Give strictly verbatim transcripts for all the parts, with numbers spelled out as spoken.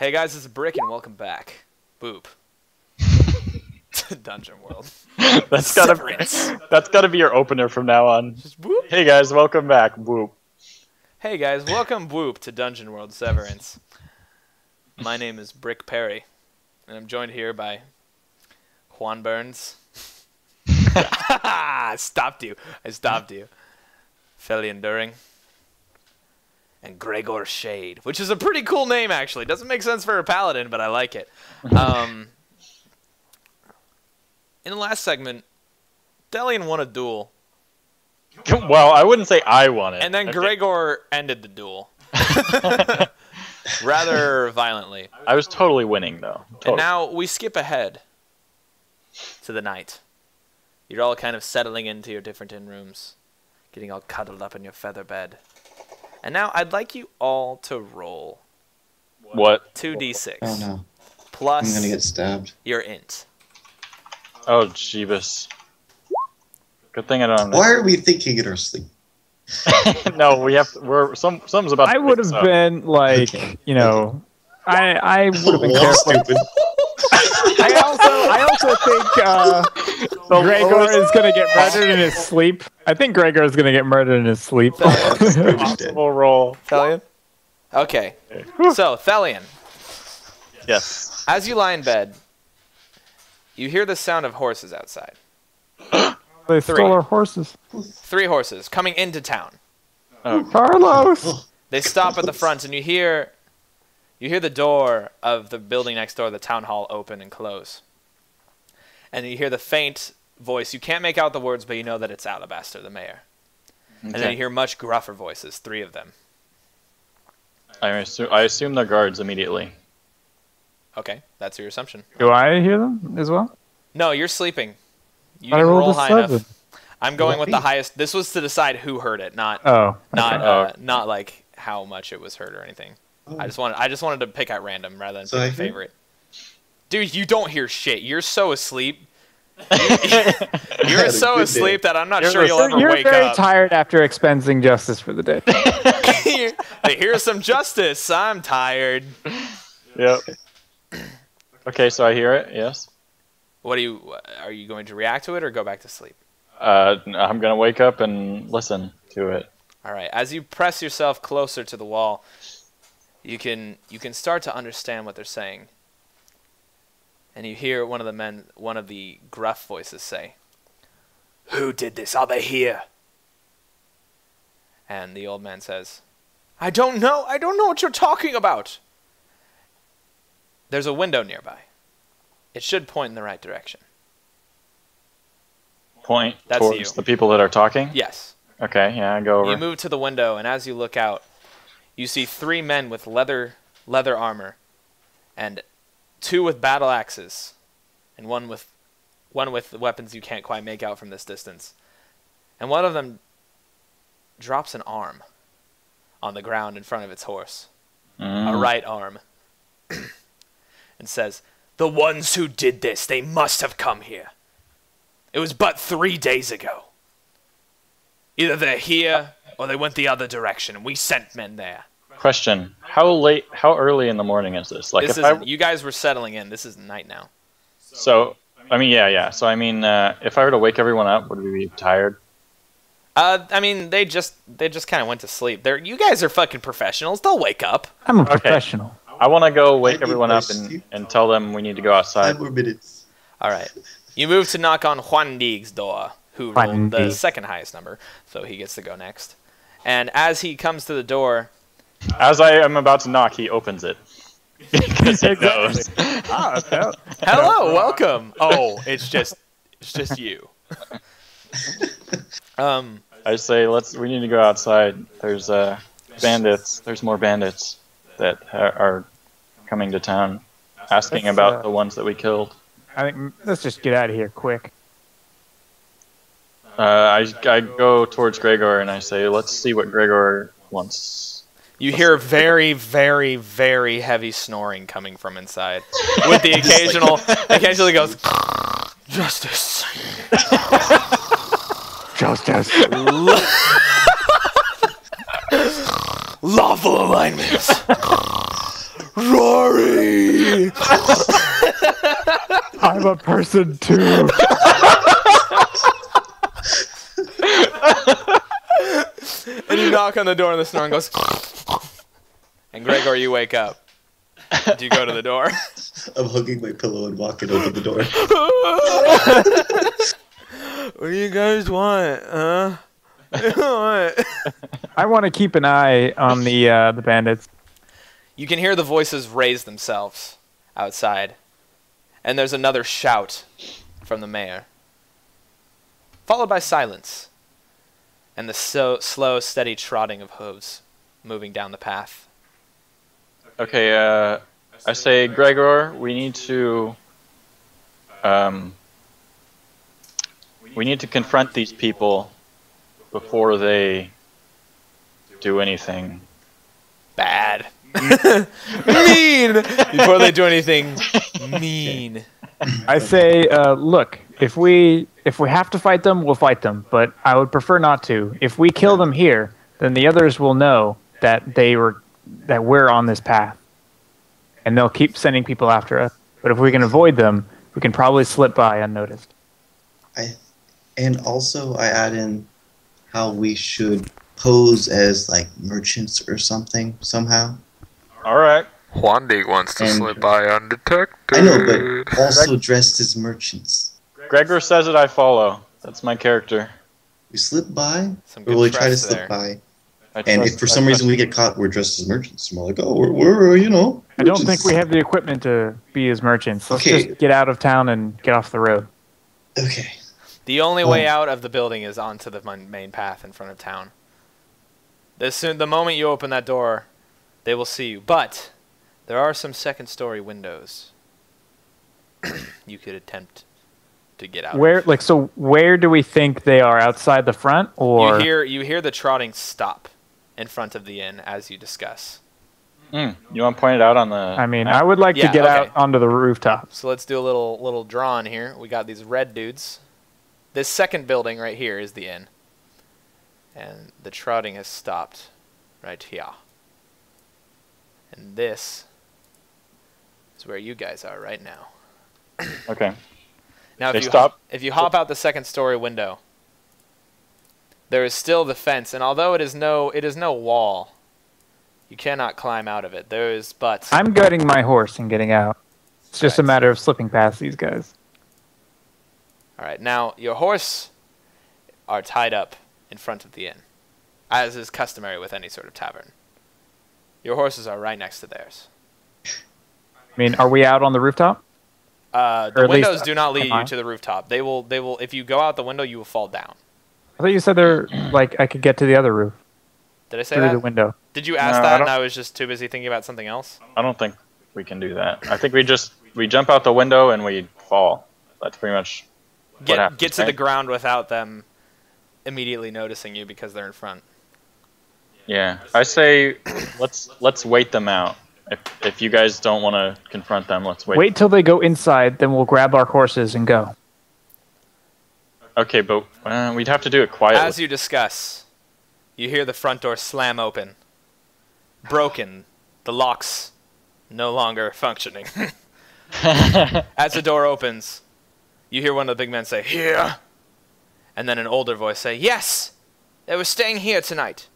Hey guys, this is Brick and welcome back. Boop. To Dungeon World. That's gotta be, that's gotta be your opener from now on. Just boop. Hey guys, welcome back. Boop. Hey guys, welcome boop to Dungeon World Severance. My name is Brick Perry, and I'm joined here by Juan Burns. I stopped you. I stopped you. Feli Enduring. And Gregor Shade, which is a pretty cool name, actually. Doesn't make sense for a paladin, but I like it. Um, in the last segment, Thelion won a duel. Well, I wouldn't say I won it. And then okay. Gregor ended the duel. Rather violently. I was totally winning, though. Totally. And now we skip ahead to the night. You're all kind of settling into your different inn rooms, getting all cuddled up in your feather bed. And now I'd like you all to roll. What? two d six. Oh, no. Plus I'm going to get stabbed. Your int. Oh, Jeebus. Good thing I don't know. Why are we thinking in our sleep? No, we have to, we're some some's about to I would have been like, okay. you know, I I would have been careful. I also I also think uh so Gregor Lord. is gonna get murdered in his sleep. I think Gregor is gonna get murdered in his sleep. Possible roll. Thelion? Okay. So Thelion. Yes. As you lie in bed, you hear the sound of horses outside. They Three. stole our horses. Three horses coming into town. Oh. Carlos. They stop at the front, and you hear, you hear the door of the building next door, the town hall, open and close. And you hear the faint voice. You can't make out the words, but you know that it's Alabaster, the mayor. Okay. And then you hear much gruffer voices, three of them. I assume, I assume they're guards immediately. Okay, that's your assumption. Do I hear them as well? No, you're sleeping. You didn't roll high enough. I'm going with the highest. This was to decide who heard it, not oh, not uh, not like how much it was heard or anything. Oh. I just wanted I just wanted to pick out random rather than so pick a favorite. Dude, you don't hear shit. You're so asleep. You're so asleep day. that I'm not you're sure you'll so ever wake up. You're very tired after expensing justice for the day. Hey, here's some justice. I'm tired. Yep. Okay, so I hear it. Yes. What are you? Are you going to react to it or go back to sleep? Uh, I'm gonna wake up and listen to it. All right. As you press yourself closer to the wall, you can you can start to understand what they're saying. And you hear one of the men, one of the gruff voices say, "Who did this? Are they here?" And the old man says, "I don't know. I don't know what you're talking about." There's a window nearby. It should point in the right direction. Point That's towards you. the people that are talking? Yes. Okay, yeah, I go over. You move to the window, and as you look out, you see three men with leather leather armor, and two with battle axes, and one with one with weapons you can't quite make out from this distance. And one of them drops an arm on the ground in front of its horse, mm. a right arm, and says, "The ones who did this, they must have come here. It was but three days ago. Either they're here, or they went the other direction, and we sent men there." Question: How late? How early in the morning is this? Like, this if I, you guys were settling in, this is night now. So, I mean, yeah, yeah. So, I mean, uh, if I were to wake everyone up, would we be tired? Uh, I mean, they just they just kind of went to sleep. They're you guys are fucking professionals. They'll wake up. I'm a okay. professional. I want to go wake everyone up and, and tell them we need to go outside. five more minutes. All right. You move to knock on Juan Diego's door, who rolled the second highest number, so he gets to go next. And as he comes to the door... As I am about to knock, he opens it. Because he knows. Ah, hello. hello, welcome. Oh, it's just it's just you. um, I say, let's. we need to go outside. There's uh, bandits. There's more bandits that are coming to town, asking let's, about uh, the ones that we killed. I think let's just get out of here quick. Uh, I I go towards Gregor and I say, "Let's see what Gregor wants." You let's hear very, very, very heavy snoring coming from inside, with the occasional, occasionally goes, "Justice, justice." Lawful alignments. sorry. I'm a person too. And you knock on the door and the snarl goes. And Gregor, you wake up. Do you go to the door? I'm hugging my pillow and walking over the door. What do you guys want, huh? I want to keep an eye on the uh, the bandits. You can hear the voices raise themselves outside. And there's another shout from the mayor. Followed by silence. And the so slow, steady trotting of hooves moving down the path. Okay, uh, I say, Gregor, we need to, um, we need to confront these people before they do anything bad. Mean! Before they do anything mean. I say, uh, look, if we, if we have to fight them, we'll fight them, but I would prefer not to. If we kill them here, then the others will know that they were... that we're on this path, and they'll keep sending people after us. But if we can avoid them, we can probably slip by unnoticed. I, and also I add in how we should pose as like merchants or something somehow. All right. Juan Diego wants to and, slip by undetected. I know, but also dressed as merchants. Gregor says it. I follow. That's my character. We slip by. Some good or will we try to slip there. by? I and trust, if for some I reason we get caught, we're dressed as merchants. We're like, oh, we're, we're you know. Merchants. I don't think we have the equipment to be as merchants. Let's okay. just get out of town and get off the road. Okay. The only um, way out of the building is onto the main path in front of town. As soon, the moment you open that door, they will see you. But there are some second-story windows you could attempt to get out. Where, of. like, so where do we think they are? Outside the front, or you hear you hear the trotting stop in front of the inn, as you discuss. Mm. You want to point it out on the... I mean, I would like yeah, to get okay. out onto the rooftop. So let's do a little little drawing here. We got these red dudes. This second building right here is the inn. And the trotting has stopped right here. And this is where you guys are right now. Okay. Now, if they you stop. Hop, if you hop out the second story window... There is still the fence, and although it is no it is no wall, you cannot climb out of it. There is but... I'm guarding my horse and getting out. It's just right. a matter of slipping past these guys. All right, now your horse are tied up in front of the inn, as is customary with any sort of tavern. Your horses are right next to theirs. I mean, are we out on the rooftop? Uh, the windows do not lead you to the rooftop. They will. They will. If you go out the window, you will fall down. I thought you said there, like, I could get to the other roof. Did I say through that? The window. Did you ask no, that I and I was just too busy thinking about something else? I don't think we can do that. I think we just, we jump out the window and we fall. That's pretty much what get, happens. Get to right? the ground without them immediately noticing you because they're in front. Yeah. I say, let's, let's wait them out. If, if you guys don't want to confront them, let's wait. Wait till they go inside, then we'll grab our horses and go. Okay, but uh, we'd have to do it quietly. As you discuss, you hear the front door slam open. Broken, the locks no longer functioning. As the door opens, you hear one of the big men say, "Here!" And then an older voice say, "Yes! They were staying here tonight."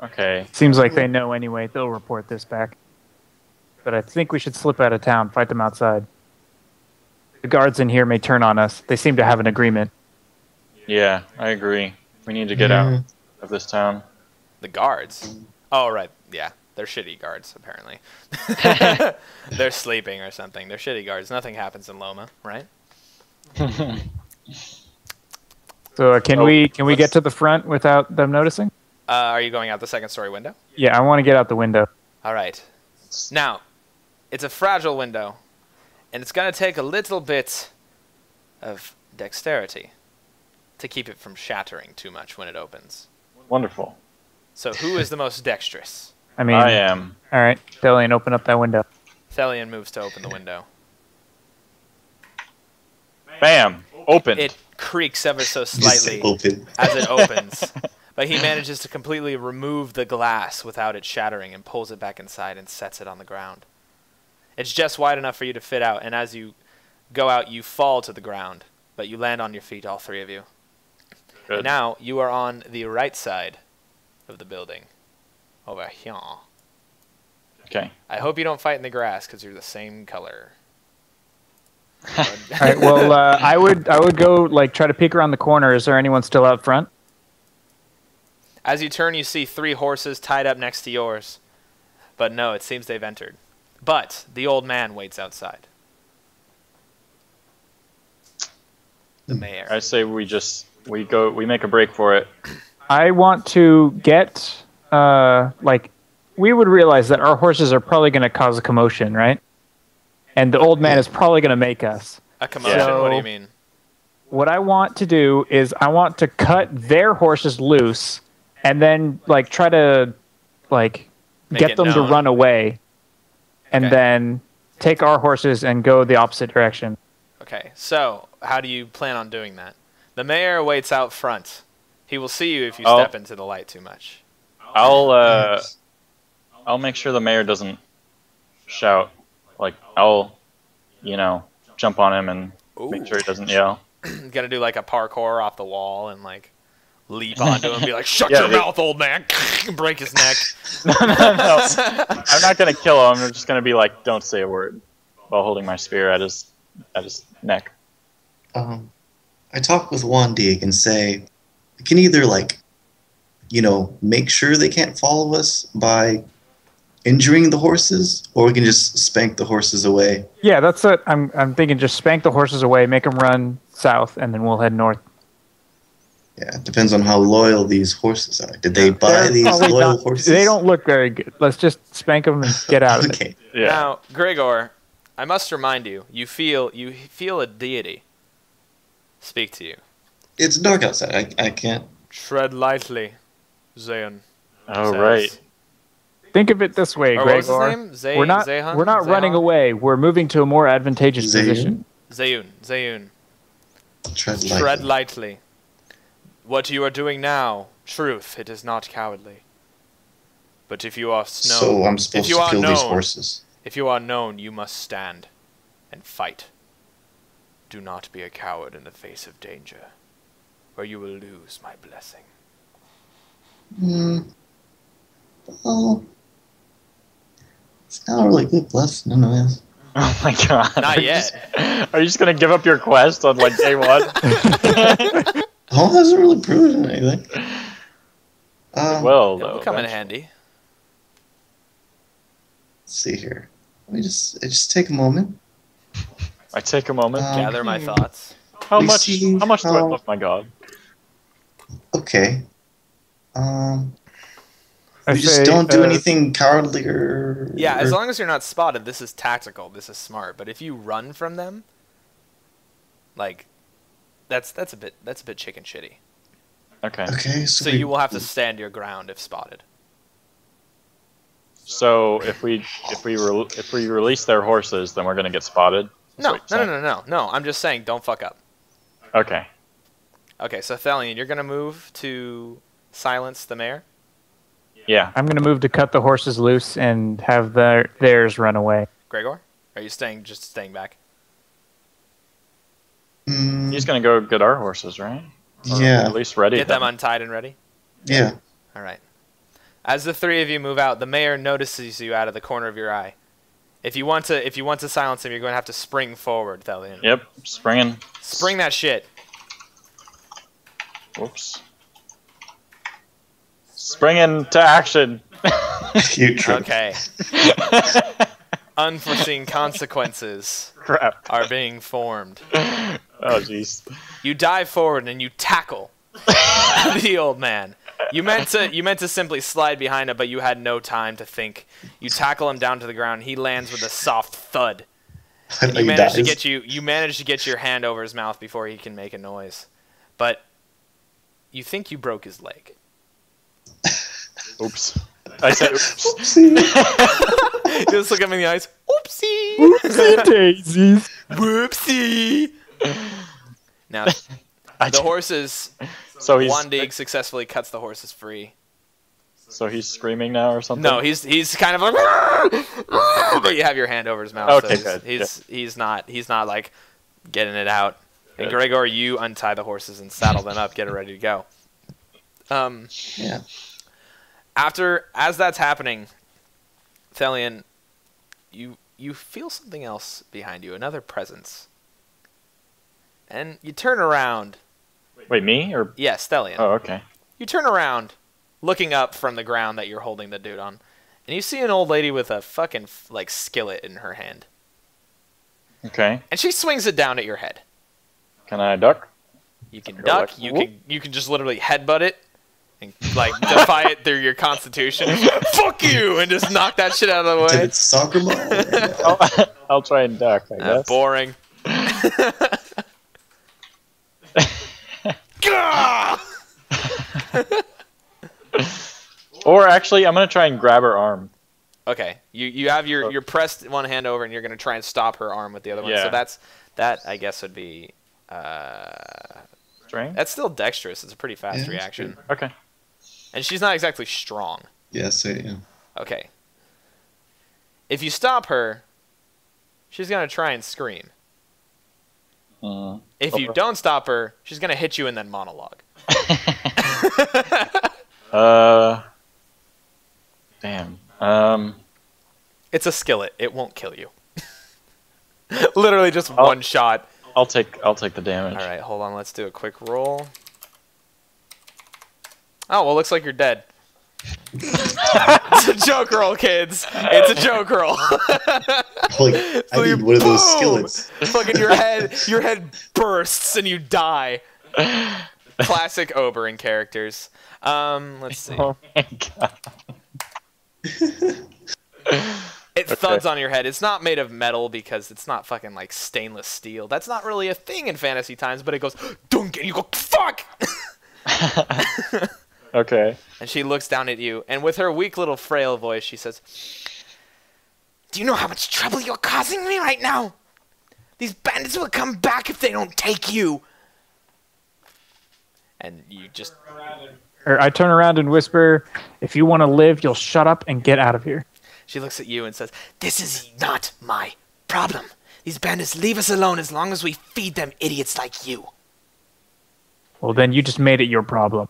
Okay. Seems like they know anyway. They'll report this back. But I think we should slip out of town, fight them outside. The guards in here may turn on us. They seem to have an agreement. Yeah, I agree. We need to get mm. out of this town. The guards? Oh, right. Yeah, they're shitty guards, apparently. They're sleeping or something. They're shitty guards. Nothing happens in Loma, right? So uh, can oh, we can we get to the front without them noticing? Uh, are you going out the second story window? Yeah, I want to get out the window. All right. Now, it's a fragile window. And it's going to take a little bit of dexterity to keep it from shattering too much when it opens. Wonderful. So who is the most dexterous? I mean, I am. All right, Thelion, open up that window. Thelion moves to open the window. Bam! Open. It creaks ever so slightly as it opens. But he manages to completely remove the glass without it shattering and pulls it back inside and sets it on the ground. It's just wide enough for you to fit out, and as you go out, you fall to the ground, but you land on your feet, all three of you. Good. And now you are on the right side of the building. Over here. Okay. I hope you don't fight in the grass because you're the same color. All right. Well, uh, I would I would go like try to peek around the corner. Is there anyone still out front? As you turn, you see three horses tied up next to yours, but no, it seems they've entered. But the old man waits outside. The mayor. I say we just we go we make a break for it. I want to get uh like we would realize that our horses are probably going to cause a commotion, right? And the old man is probably going to make us. A commotion? So, what do you mean? What I want to do is I want to cut their horses loose and then, like, try to, like, make get them known. to run away and okay. then take our horses and go the opposite direction. Okay, so how do you plan on doing that? The mayor waits out front. He will see you if you I'll, step into the light too much. I'll, uh, yes. I'll make sure the mayor doesn't shout. Like, I'll, you know, jump on him and Ooh. make sure he doesn't yell. Gonna do, like, a parkour off the wall and, like, leap onto him and be like, shut yeah, your they... mouth, old man! Break his neck. No, no, no. I'm not gonna kill him. I'm just gonna be like, don't say a word while holding my spear at his, at his neck. Um, I talk with Juan Diego and say, we can either, like, you know, make sure they can't follow us by injuring the horses, or we can just spank the horses away. Yeah, that's it. I'm I'm thinking just spank the horses away, make them run south, and then we'll head north. Yeah, it depends on how loyal these horses are. Did they buy They're these loyal not, horses? They don't look very good. Let's just spank them and get out okay. of it. Yeah. Now, Gregor, I must remind you, you feel you feel a deity speak to you. It's dark outside. I I can't. Tread lightly, Zayun. All right. Think of it this way, Gregor. Zay, we're not, Zayun? We're not Zayun? running away. We're moving to a more advantageous Zayun? position. Zayun, Zayun. Tread lightly. Tread lightly. What you are doing now, truth, it is not cowardly. But if you are snow, so I'm supposed to kill known, these horses. If you are known, you must stand and fight. Do not be a coward in the face of danger, or you will lose my blessing. Hmm. Well... It's not really good blessing, anyways. Oh my god. Not are yet. You just, are you just going to give up your quest on, like, day one? That hasn't really proven anything. Um, well, though. It'll come in handy. Let's see here. Let me just, just take a moment. I take a moment. Um, Gather my thoughts. How much, how much do how... I love my god? Okay. Um... You just say, don't do uh, anything cowardly or... Yeah, as long as you're not spotted, this is tactical, this is smart. But if you run from them, like, that's that's a bit that's a bit chicken shitty. Okay. Okay. So, so we, you will have to stand your ground if spotted. So if we if we re if we release their horses, then we're gonna get spotted. No, no, no, no, no, no. I'm just saying, don't fuck up. Okay. Okay, so Thelion, you're gonna move to silence the mayor. Yeah, I'm gonna move to cut the horses loose and have their theirs run away. Gregor, are you staying? Just staying back? Mm. He's gonna go get our horses, right? Or yeah, at least ready. Get them untied and ready. Yeah. All right. As the three of you move out, the mayor notices you out of the corner of your eye. If you want to, if you want to silence him, you're going to have to spring forward, Thelion. Yep, springing. Spring that shit. Whoops. Spring into action. Okay. Unforeseen consequences Crap. are being formed. Oh, jeez. You dive forward and you tackle the old man. You meant to. You meant to simply slide behind him, but you had no time to think. You tackle him down to the ground. He lands with a soft thud. And you manage to get you. You manage to get your hand over his mouth before he can make a noise, but you think you broke his leg. Oops. I said oops. Oopsie. You just look at me in the eyes. Oopsie. Oopsie daisies. Whoopsie. Now, I the horses. So he's, Juan Diego successfully cuts the horses free. So he's screaming now or something? No, he's he's kind of like, but you have your hand over his mouth. Okay, so good. He's yeah. he's not he's not like getting it out. Good. And Gregor, you untie the horses and saddle them up, get it ready to go. Um, yeah. After as that's happening, Thelion, you you feel something else behind you, another presence. And you turn around. Wait, me or yeah, Thelion. Oh, okay. You turn around, looking up from the ground that you're holding the dude on, and you see an old lady with a fucking like skillet in her hand. Okay. And she swings it down at your head. Can I duck? You can duck. Like, you can you can just literally headbutt it, and like defy it through your constitution. Fuck you! And just knock that shit out of the way. Did it suck him off? I'll, I'll try and duck. I guess. Boring. Or actually, I'm gonna try and grab her arm. Okay, you you have your you're pressed one hand over, and you're gonna try and stop her arm with the other one. Yeah. So that's that. I guess would be uh, strength. That's still dexterous. It's a pretty fast yeah, reaction. Okay. And she's not exactly strong. Yes, I am. Okay. If you stop her, she's gonna try and scream. Uh, if you don't stop her, she's gonna hit you and then monologue. uh. Damn. Um, it's a skillet. It won't kill you. Literally just I'll, one shot. I'll take. I'll take the damage. All right, hold on. Let's do a quick roll. Oh well, looks like you're dead. It's a joke roll, kids. It's a joke roll. Like, so I need one of those skillets. Fucking your head. Your head bursts and you die. Classic Oberyn characters. Um, let's see. Oh my god. It thuds okay. on your head. It's not made of metal because it's not fucking like stainless steel. That's not really a thing in fantasy times, but it goes dunk and you go fuck. Okay. And she looks down at you, and with her weak little frail voice she says, "Do you know how much trouble you're causing me right now? These bandits will come back if they don't take you." And you just I turn around and whisper, "If you want to live, you'll shut up and get out of here." She looks at you and says, "This is not my problem. These bandits leave us alone as long as we feed them idiots like you." Well, then you just made it your problem.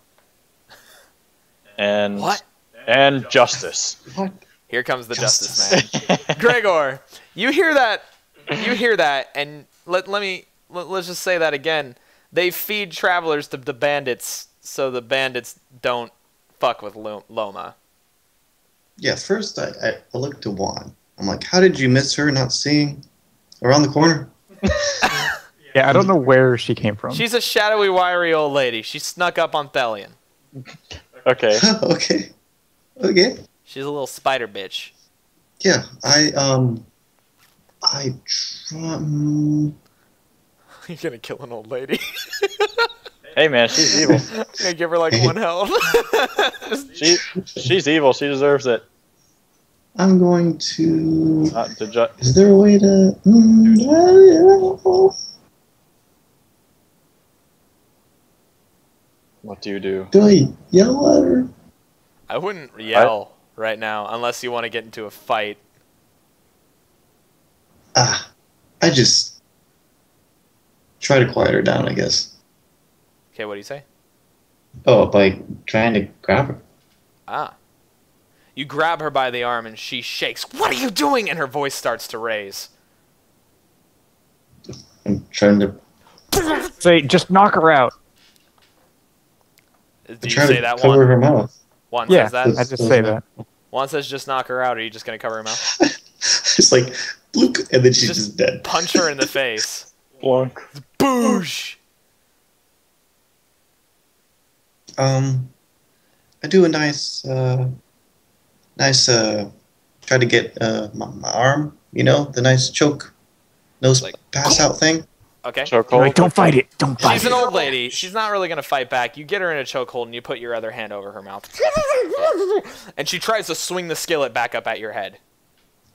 And what? And justice. What? Here comes the justice, justice man. Gregor, you hear that? You hear that? And let let me let, let's just say that again. They feed travelers to the bandits. So the bandits don't fuck with Loma. Yeah, first I, I looked to Juan. I'm like, how did you miss her not seeing around the corner? Yeah, I don't know where she came from. She's a shadowy, wiry old lady. She snuck up on Thelion. Okay. okay. Okay. She's a little spider bitch. Yeah, I, um... I... Um... You're gonna kill an old lady. Hey man, she's evil. I'm gonna give her like one health. she, she's evil. She deserves it. I'm going to. Not to ju Is there a way to? Mm, what do you do? Do I yell at her? I wouldn't yell I... right now unless you want to get into a fight. Ah, I just try to quiet her down, I guess. Okay, what do you say? Oh, by trying to grab her. Ah. You grab her by the arm and she shakes. "What are you doing?" And her voice starts to raise. I'm trying to... Say, just knock her out. Do you say that, Juan? Cover her mouth. Juan yeah, says that? I just say that. Juan says just knock her out. Or are you just going to cover her mouth? It's like, look, and then she's just, just dead. Punch her in the face. Blonk. Boosh! Um, I do a nice, uh, nice, uh, try to get, uh, my, my arm, you know, the nice choke, nose like, pass out thing. Okay. Like, don't fight it. Don't fight it. She's an old lady. She's not really going to fight back. You get her in a chokehold and you put your other hand over her mouth. And she tries to swing the skillet back up at your head.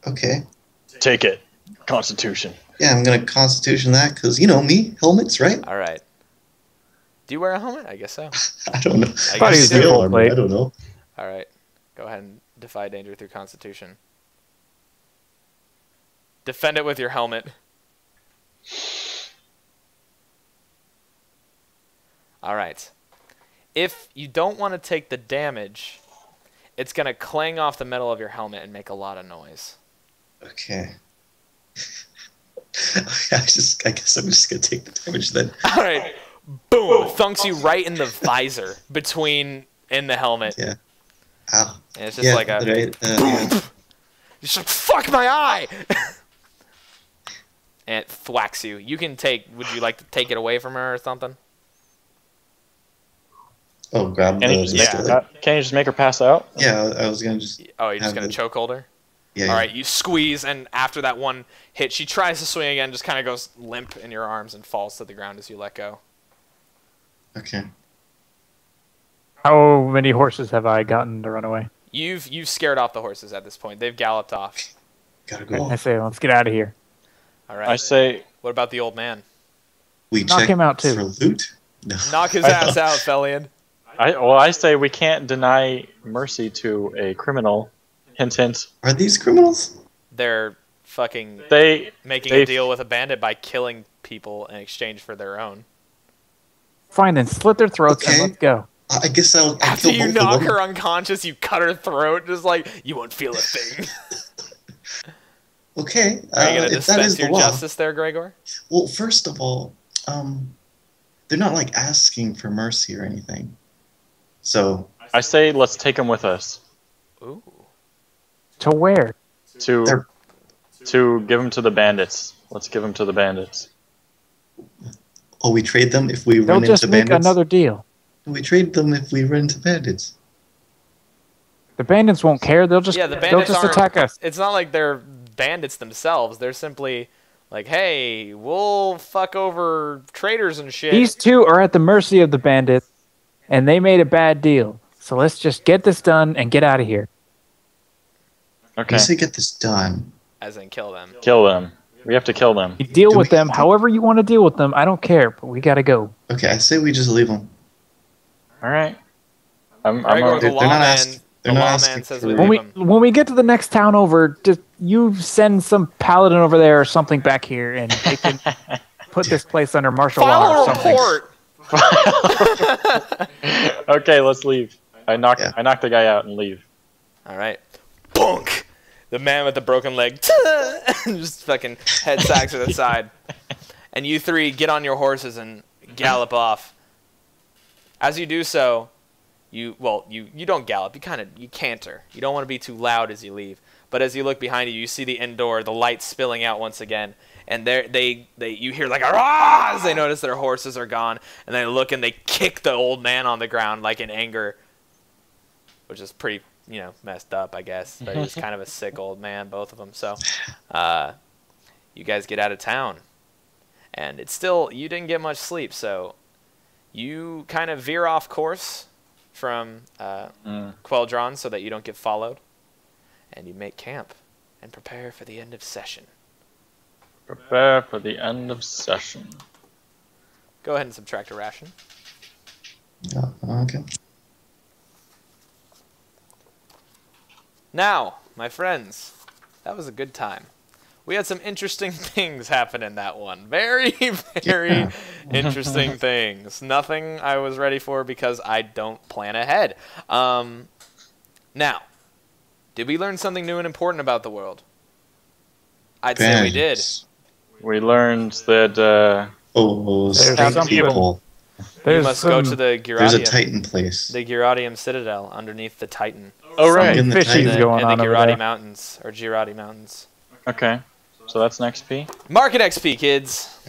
Okay. Take it. Constitution. Yeah, I'm going to constitution that because, you know, me, helmets, right? All right. Do you wear a helmet? I guess so. I don't know. I, I, guess do. I don't know. All right. Go ahead and defy danger through Constitution. Defend it with your helmet. All right. If you don't want to take the damage, it's going to clang off the metal of your helmet and make a lot of noise. Okay. I just, I guess I'm just going to take the damage then. All right. Boom. Boom. Thunks you right in the visor between in the helmet. Yeah. Ow. And it's just yeah, like a... Right. Uh, boom. Just like, fuck my eye! And it thwacks you. You can take... Would you like to take it away from her or something? Oh, grab can those. You just, yeah. Like, can you just make her pass out? Yeah, I was going to just... Oh, you're just going to choke hold her? Yeah. All right, you squeeze, and after that one hit, she tries to swing again, just kind of goes limp in your arms and falls to the ground as you let go. Okay. How many horses have I gotten to run away? You've you've scared off the horses at this point. They've galloped off. Gotta go. I say, let's get out of here. All right. I say, what about the old man? We knock him out too. For loot? No. Knock his ass out, Thelion. I well, I say we can't deny mercy to a criminal. Hint, hint. Are these criminals? They're fucking. They making they, a deal with a bandit by killing people in exchange for their own. Fine, then slit their throats okay. and let's go. I guess I'll. I'll After you knock her unconscious, you cut her throat, just like you won't feel a thing. Okay. Uh, Are you gonna dispense your justice there, Gregor? Well, first of all, um, they're not like asking for mercy or anything. So I say let's take them with us. Ooh. To where? To they're... to give them to the bandits. Let's give them to the bandits. Oh, we trade them if we They'll run into bandits. They'll just make another deal. We trade them if we run into bandits. The bandits won't care. They'll just yeah, the bandits they'll just attack us. It's not like they're bandits themselves. They're simply like, hey, we'll fuck over traders and shit. These two are at the mercy of the bandits, and they made a bad deal. So let's just get this done and get out of here. Okay. Let's get this done. As in kill them. Kill them. We have to kill them. You deal Do with them however you want to deal with them. I don't care, but we got to go. Okay, I say we just leave them. All right. I'm, I'm right they're, they're not asking. They're the not asking. Says we when we them. when we get to the next town over, just you send some paladin over there or something back here, and they can put this place under martial law or something. Report. Okay, let's leave. I knock. Yeah. I knock the guy out and leave. All right. Bonk. The man with the broken leg just fucking head sacks to the side, and you three get on your horses and gallop off. As you do so, you well, you you don't gallop. You kind of you canter. You don't want to be too loud as you leave. But as you look behind you, you see the inn door, the light spilling out once again, and there they they you hear like "Arrah!" as they notice their horses are gone, and they look and they kick the old man on the ground like in anger, which is pretty you know messed up, I guess. But he was kind of a sick old man, both of them. So, uh, you guys get out of town, and it's still you didn't get much sleep, so. You kind of veer off course from uh, mm. Queldron so that you don't get followed, and you make camp and prepare for the end of session. Prepare for the end of session. Go ahead and subtract a ration. Oh, okay. Now, my friends, that was a good time. We had some interesting things happen in that one. Very, very yeah. interesting things. Nothing I was ready for because I don't plan ahead. Um, now, did we learn something new and important about the world? I'd Bans. say we did. We learned that uh, oh, there's some people. There's you must some, go to the Giradium. There's a Titan place. The Giradium Citadel underneath the Titan. Oh, right. In the, Fishies the, going in on the Giradi Mountains. Or Giradi Mountains. Okay. So that's an X P? Mark an X P, kids!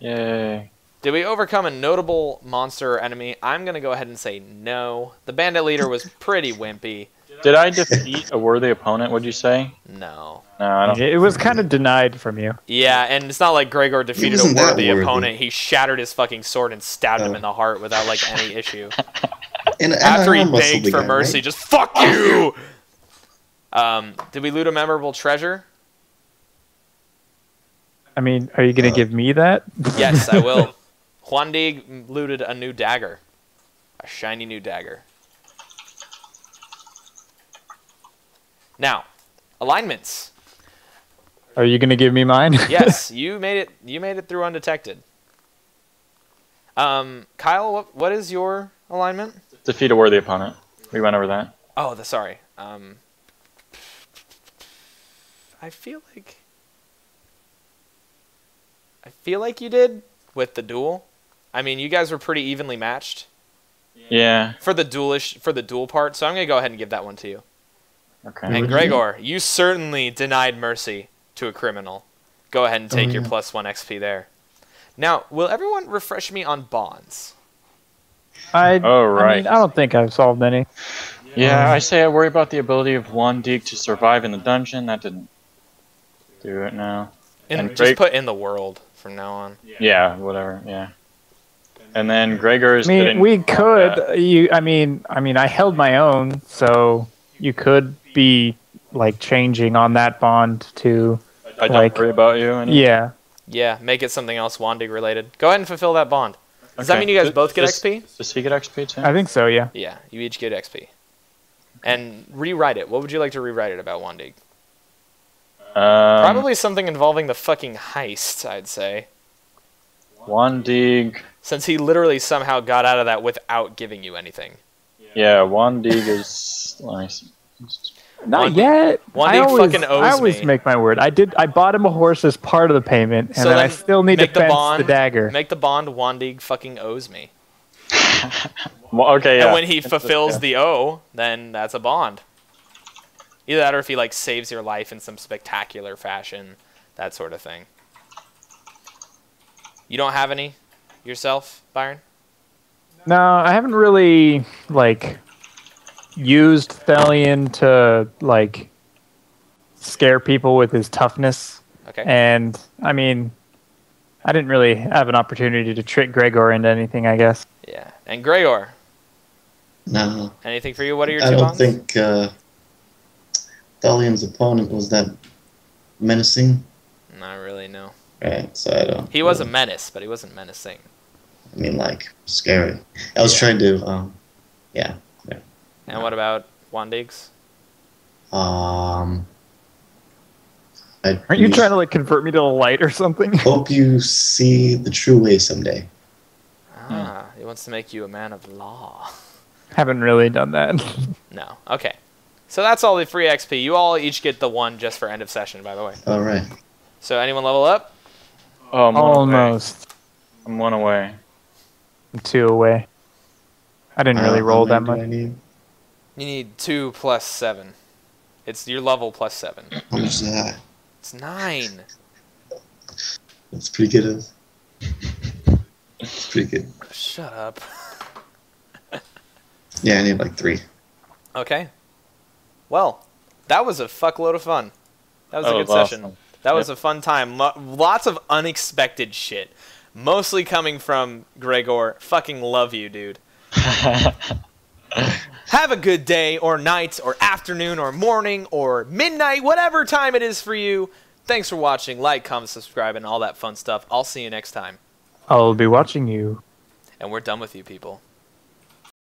Yay. Did we overcome a notable monster or enemy? I'm going to go ahead and say no. The bandit leader was pretty wimpy. Did I defeat a worthy opponent, would you say? No. No, I don't. It was kind of denied from you. Yeah, and it's not like Gregor defeated a worthy, worthy opponent. He shattered his fucking sword and stabbed oh. him in the heart without, like, any issue. And, and After he begged for guy, mercy, right? just fuck you! Um, did we loot a memorable treasure? I mean, are you going to uh, give me that? Yes, I will. Juan Diego looted a new dagger. A shiny new dagger. Now, alignments. Are you going to give me mine? Yes, you made it. You made it through undetected. Um, Kyle, what, what is your alignment? Defeat a worthy opponent. We went over that. Oh, the, sorry. Um, I feel like I feel like you did with the duel. I mean, you guys were pretty evenly matched. Yeah. For the duelish, for the duel part, so I'm gonna go ahead and give that one to you. Okay. And Gregor, you certainly denied mercy to a criminal. Go ahead and take oh, yeah. your plus one X P there. Now, will everyone refresh me on bonds? I, oh, right. I mean, I don't think I've solved any. Yeah, um, I say I worry about the ability of Juan Diego to survive in the dungeon. That didn't do it now. In, and just Greg put in the world from now on. Yeah, yeah, whatever, yeah. And then Gregor's... I mean, we could... You, I mean, I mean, I held my own, so you could be, like, changing on that bond to... I like, don't worry about you anymore. Yeah. Yeah, make it something else Juan Diego related. Go ahead and fulfill that bond. Does okay. that mean you guys both get does, X P? Does he get X P too? I think so, yeah. Yeah, you each get X P. And rewrite it. What would you like to rewrite it about, Juan Diego? Um, Probably something involving the fucking heist, I'd say. Juan Diego. Since he literally somehow got out of that without giving you anything. Yeah, Juan Diego is... Not yet. Juan Diego always, fucking owes me. I always me. make my word. I did. I bought him a horse as part of the payment, and so then I still need to fence the, the dagger. Make the bond. Juan Diego fucking owes me. Well, okay. Yeah. And when he fulfills yeah. the O, then that's a bond. Either that, or if he like saves your life in some spectacular fashion, that sort of thing. You don't have any yourself, Byron? No, I haven't really like. used Thelion to like scare people with his toughness. Okay. And I mean, I didn't really have an opportunity to trick Gregor into anything, I guess. Yeah. And Gregor. No. Anything for you? What are your two I don't bonds? think uh, Thelion's opponent was that menacing. Not really, no. Right. So I don't. He was really. a menace, but he wasn't menacing. I mean, like scary. I was yeah. trying to. Um, yeah. And what about Juan Diego? Um, I'd Aren't you trying to like convert me to the light or something? Hope you see the true way someday. Ah, yeah. He wants to make you a man of law. Haven't really done that. No. Okay. So that's all the free X P. You all each get the one just for end of session, by the way. All right. So anyone level up? Oh, I'm almost. Away. I'm one away. I'm two away. I didn't really uh, roll that much. You need two plus seven. It's your level plus seven. How much is that? It's nine. That's pretty good. That's pretty good. Shut up. Yeah, I need like three. Okay. Well, that was a fuckload of fun. That was oh, a good awesome. session. That yep. was a fun time. Lo lots of unexpected shit. Mostly coming from Gregor. Fucking love you, dude. Have a good day or night or afternoon or morning or midnight, whatever time it is for you. Thanks for watching. Like, comment, subscribe, and all that fun stuff. I'll see you next time. I'll be watching you. And we're done with you people.